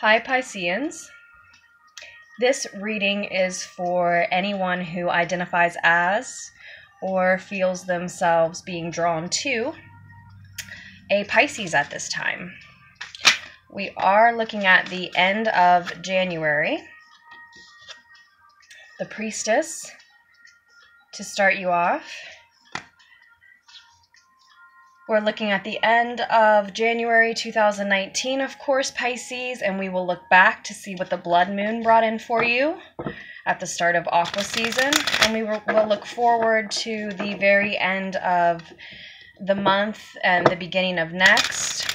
Hi Pisceans, this reading is for anyone who identifies as or feels themselves being drawn to a Pisces at this time. We are looking at the end of January. The Priestess to start you off. We're looking at the end of January 2019, of course, Pisces, and we will look back to see what the blood moon brought in for you at the start of Aqua season. And we will look forward to the very end of the month and the beginning of next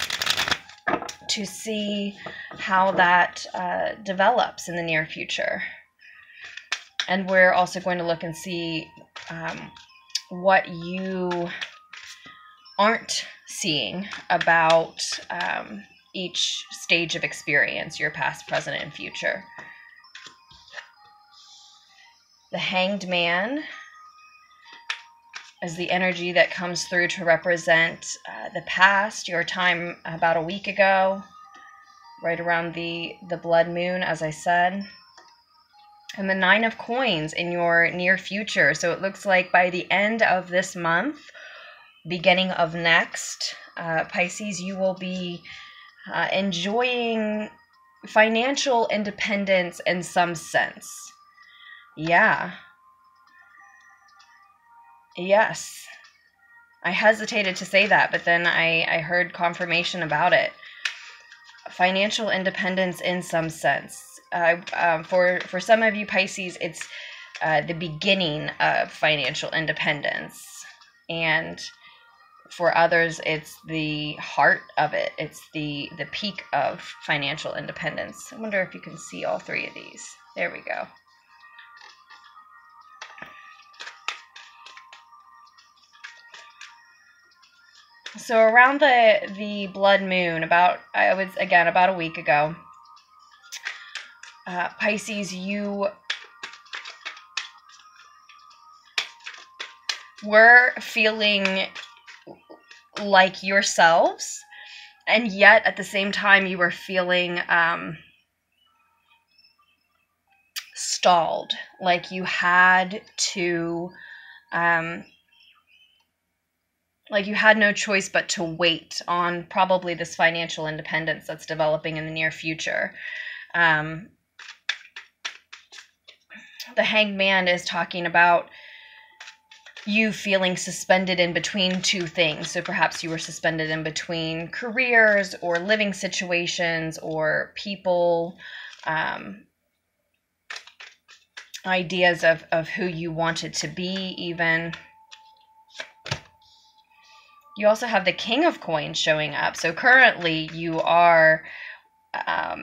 to see how that develops in the near future. And we're also going to look and see what you aren't seeing about each stage of experience, your past, present, and future. The Hanged Man is the energy that comes through to represent the past, your time about a week ago, right around the blood moon, as I said. And the Nine of Coins in your near future. So it looks like by the end of this month, beginning of next, Pisces, you will be enjoying financial independence in some sense. Yeah. Yes. I hesitated to say that, but then I heard confirmation about it. Financial independence in some sense. For some of you, Pisces, it's the beginning of financial independence. And for others, it's the heart of it. It's the peak of financial independence. I wonder if you can see all three of these. There we go. So around the blood moon, about a week ago, Pisces, you were feeling like yourselves, and yet at the same time you were feeling stalled, like you had to like you had no choice but to wait on probably this financial independence that's developing in the near future. The Hanged Man is talking about you feeling suspended in between two things. So perhaps you were suspended in between careers or living situations or people, ideas of who you wanted to be even. You also have the King of Coins showing up. So currently you are,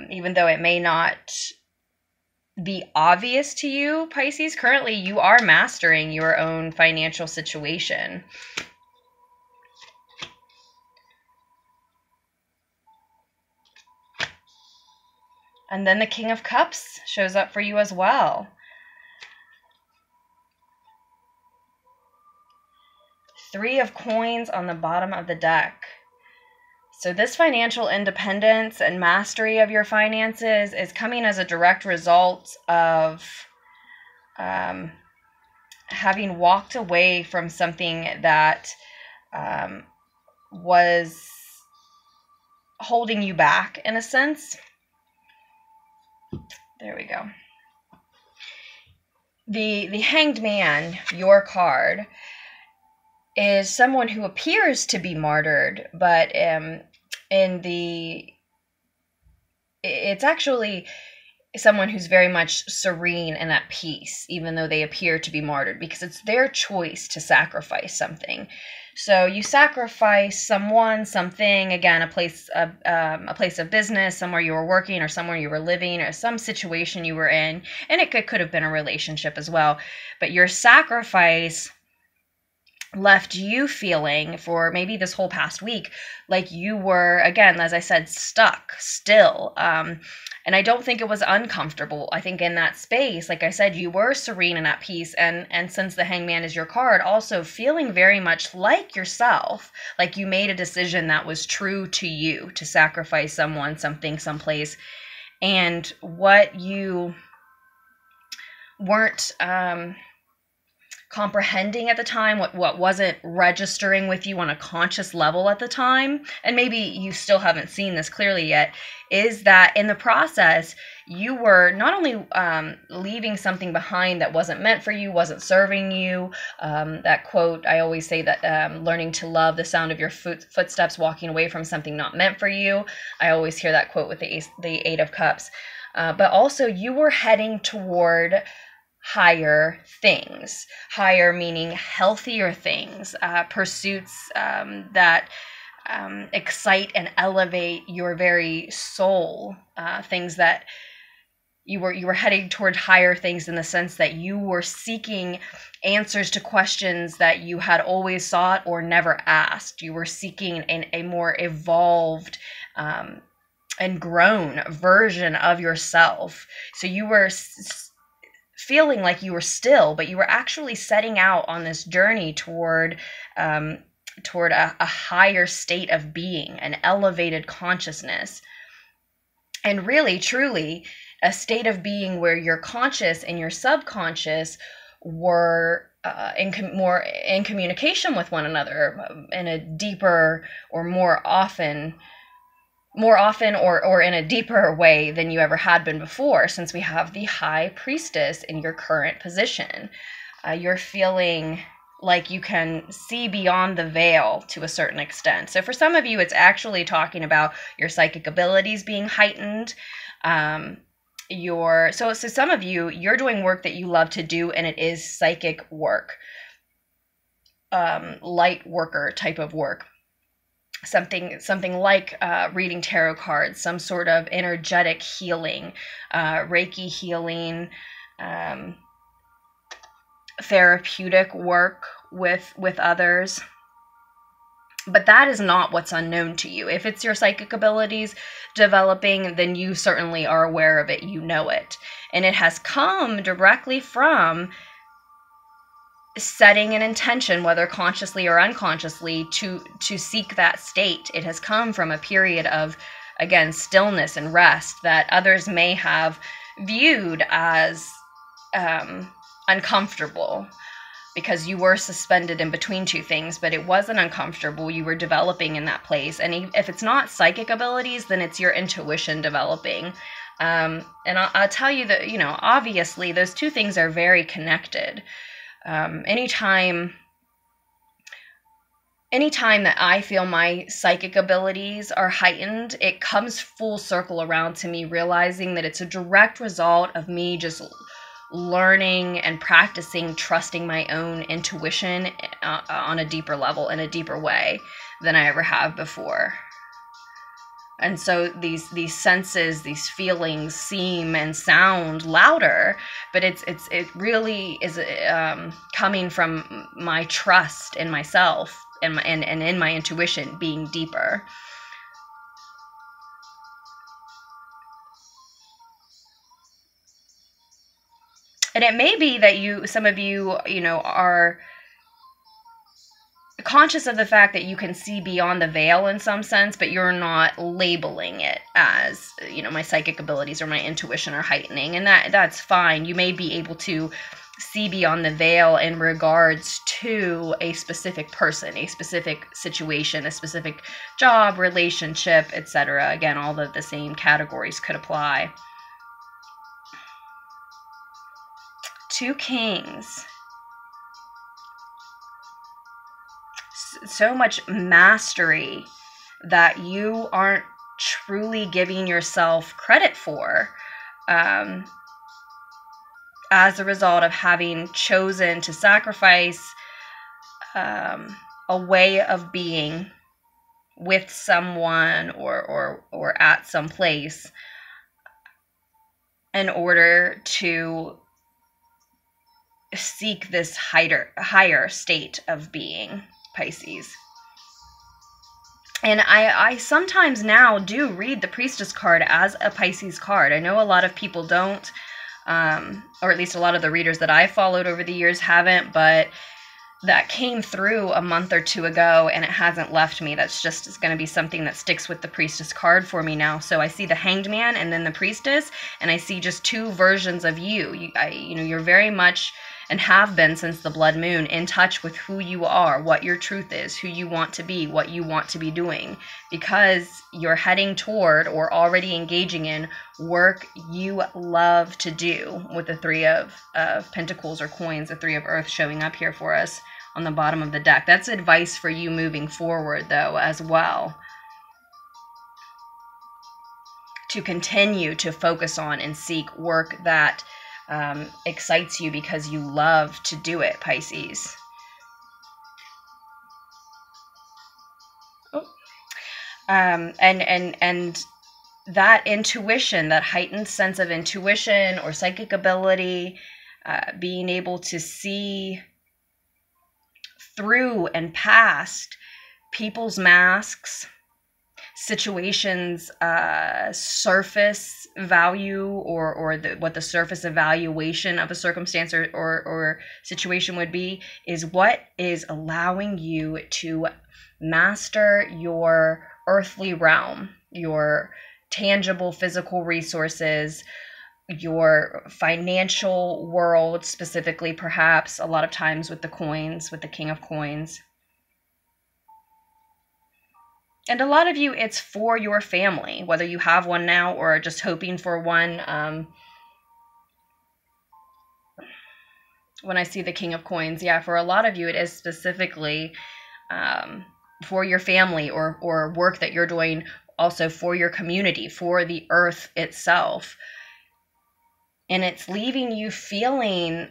even though it may not be obvious to you, Pisces, currently you are mastering your own financial situation. And then the King of Cups shows up for you as well. Three of Coins on the bottom of the deck. So this financial independence and mastery of your finances is coming as a direct result of having walked away from something that was holding you back, in a sense. There we go. The Hanged Man, your card, is someone who appears to be martyred, but it's actually someone who's very much serene and at peace, even though they appear to be martyred, because it's their choice to sacrifice something. So you sacrifice someone, something, again, a place of business, somewhere you were working or somewhere you were living or some situation you were in, and it could have been a relationship as well, but your sacrifice left you feeling for maybe this whole past week like you were, again, as I said, stuck still. And I don't think it was uncomfortable. I think in that space, like I said, you were serene and at peace. And since the Hanged Man is your card, also feeling very much like yourself, like you made a decision that was true to you to sacrifice someone, something, someplace, and what you weren't comprehending at the time, what wasn't registering with you on a conscious level at the time, and maybe you still haven't seen this clearly yet, is that in the process, you were not only leaving something behind that wasn't meant for you, wasn't serving you. That quote, I always say that learning to love the sound of your footsteps, walking away from something not meant for you. I always hear that quote with the Eight of Cups. But also you were heading toward higher things, higher meaning healthier things, pursuits that excite and elevate your very soul, things that you were heading toward higher things in the sense that you were seeking answers to questions that you had always sought or never asked. You were seeking a more evolved and grown version of yourself. So you were feeling like you were still, but you were actually setting out on this journey toward a higher state of being, an elevated consciousness. And really, truly, a state of being where your conscious and your subconscious were more in communication with one another in a deeper or more often or in a deeper way than you ever had been before, since we have the High Priestess in your current position. You're feeling like you can see beyond the veil to a certain extent. So for some of you, it's actually talking about your psychic abilities being heightened. So some of you, you're doing work that you love to do, and it is psychic work, light worker type of work. Something like reading tarot cards, some sort of energetic healing, Reiki healing, therapeutic work with others. But that is not what's unknown to you. If it's your psychic abilities developing, then you certainly are aware of it. You know it. And it has come directly from setting an intention, whether consciously or unconsciously, to seek that state. It has come from a period of, again, stillness and rest that others may have viewed as uncomfortable, because you were suspended in between two things, but it wasn't uncomfortable. You were developing in that place. And if it's not psychic abilities, then it's your intuition developing. And I'll tell you that, you know, obviously those two things are very connected. Anytime that I feel my psychic abilities are heightened, it comes full circle around to me realizing that it's a direct result of me just learning and practicing trusting my own intuition on a deeper level, in a deeper way than I ever have before. And so these senses, these feelings seem and sound louder, but it really is coming from my trust in myself and in my intuition being deeper. And it may be that some of you are conscious of the fact that you can see beyond the veil in some sense, but you're not labeling it as, you know, my psychic abilities or my intuition are heightening, and that's fine. You may be able to see beyond the veil in regards to a specific person, a specific situation, a specific job, relationship, etc. Again, all of the same categories could apply. 2 Kings. So much mastery that you aren't truly giving yourself credit for, as a result of having chosen to sacrifice a way of being with someone or at some place in order to seek this higher state of being. Pisces. And I sometimes now do read the Priestess card as a Pisces card. I know a lot of people don't, or at least a lot of the readers that I followed over the years haven't, but that came through a month or two ago and it hasn't left me. That's just going to be something that sticks with the Priestess card for me now. So I see the Hanged Man and then the Priestess, and I see just two versions of you. You're very much, and have been since the blood moon, in touch with who you are, what your truth is, who you want to be, what you want to be doing, because you're heading toward or already engaging in work you love to do, with the three of pentacles or coins, the three of earth showing up here for us on the bottom of the deck. That's advice for you moving forward, though, as well, to continue to focus on and seek work that excites you because you love to do it, Pisces. Oh. And that intuition, that heightened sense of intuition or psychic ability, being able to see through and past people's masks, situations, surface value, or what the surface evaluation of a circumstance or situation would be, is what is allowing you to master your earthly realm, your tangible physical resources, your financial world specifically, perhaps, a lot of times with the coins, with the King of Coins. And a lot of you, it's for your family, whether you have one now or are just hoping for one. When I see the King of Coins, yeah, for a lot of you, it is specifically for your family or work that you're doing, also for your community, for the earth itself. And it's leaving you feeling...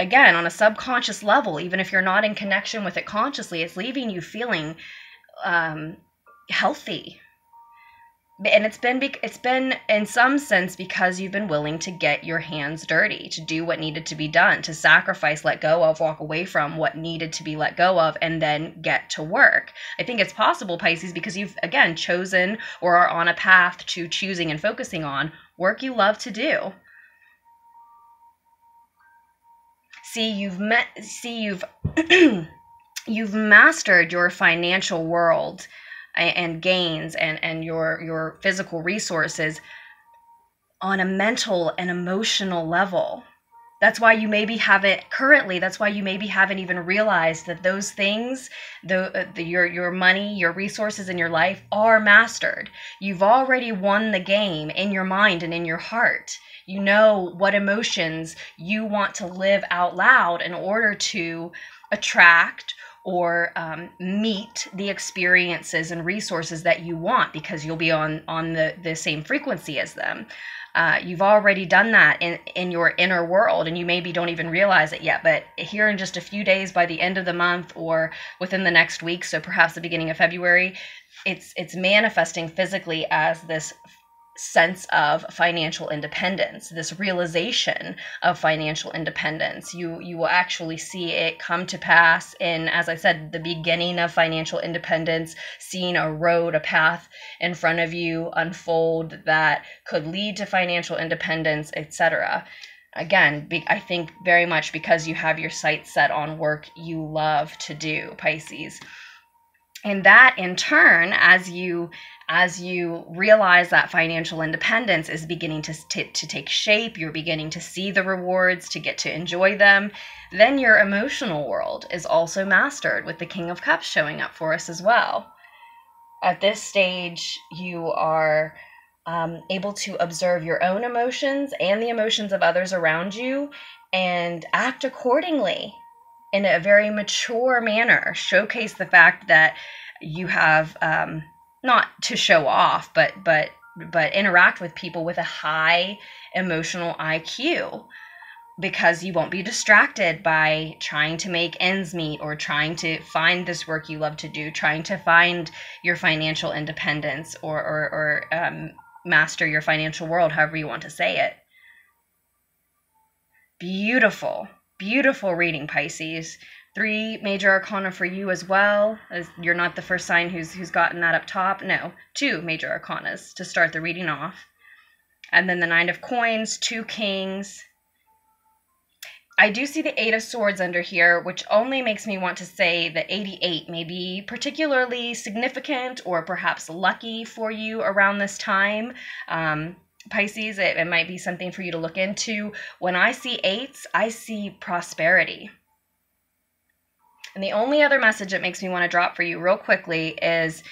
again, on a subconscious level, even if you're not in connection with it consciously, it's leaving you feeling healthy. And it's been in some sense because you've been willing to get your hands dirty, to do what needed to be done, to sacrifice, let go of, walk away from what needed to be let go of, and then get to work. I think it's possible, Pisces, because you've, again, chosen or are on a path to choosing and focusing on work you love to do. You've mastered your financial world and gains and your physical resources on a mental and emotional level. That's why you maybe haven't currently. That's why you maybe haven't even realized that those things, your money, your resources in your life, are mastered. You've already won the game in your mind and in your heart. You know what emotions you want to live out loud in order to attract or meet the experiences and resources that you want, because you'll be on the same frequency as them. You've already done that in your inner world, and you maybe don't even realize it yet, but here in just a few days, by the end of the month or within the next week, so perhaps the beginning of February, it's manifesting physically as this sense of financial independence, this realization of financial independence. You will actually see it come to pass in, as I said, the beginning of financial independence, seeing a road, a path in front of you unfold that could lead to financial independence, etc. Again, I think very much because you have your sights set on work you love to do, Pisces. And that, in turn, as you realize that financial independence is beginning to take shape, you're beginning to see the rewards, to get to enjoy them, then your emotional world is also mastered, with the King of Cups showing up for us as well. At this stage, you are able to observe your own emotions and the emotions of others around you and act accordingly, in a very mature manner. Showcase the fact that you have, not to show off, but interact with people with a high emotional IQ, because you won't be distracted by trying to make ends meet or trying to find this work you love to do, trying to find your financial independence or master your financial world, however you want to say it. Beautiful. Beautiful reading, Pisces. Three major arcana for you as well, as you're not the first sign who's gotten that up top. No, two major arcanas to start the reading off. And then the Nine of Coins, two Kings. I do see the 8 of Swords under here, which only makes me want to say that 88 may be particularly significant or perhaps lucky for you around this time. Pisces, it might be something for you to look into. When I see 8s, I see prosperity. And the only other message it makes me want to drop for you real quickly is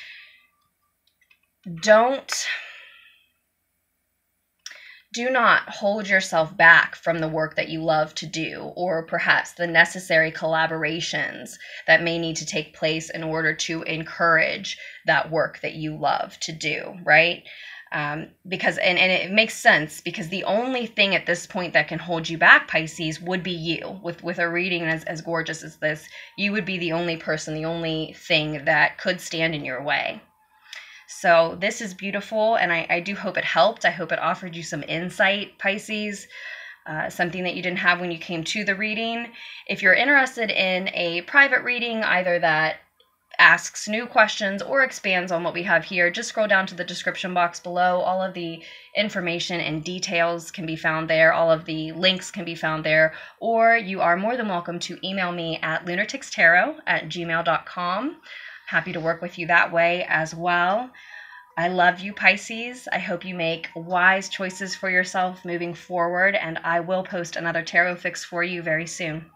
do not hold yourself back from the work that you love to do, or perhaps the necessary collaborations that may need to take place in order to encourage that work that you love to do, right? Because, and it makes sense, because the only thing at this point that can hold you back, Pisces, would be you. With a reading as gorgeous as this, you would be the only person, the only thing that could stand in your way. So this is beautiful, and I do hope it helped. I hope it offered you some insight, Pisces, something that you didn't have when you came to the reading. If you're interested in a private reading, either that asks new questions or expands on what we have here, just scroll down to the description box below. All of the information and details can be found there. All of the links can be found there. Or you are more than welcome to email me at lunaticstarot@gmail.com. Happy to work with you that way as well. I love you, Pisces. I hope you make wise choices for yourself moving forward, and I will post another tarot fix for you very soon.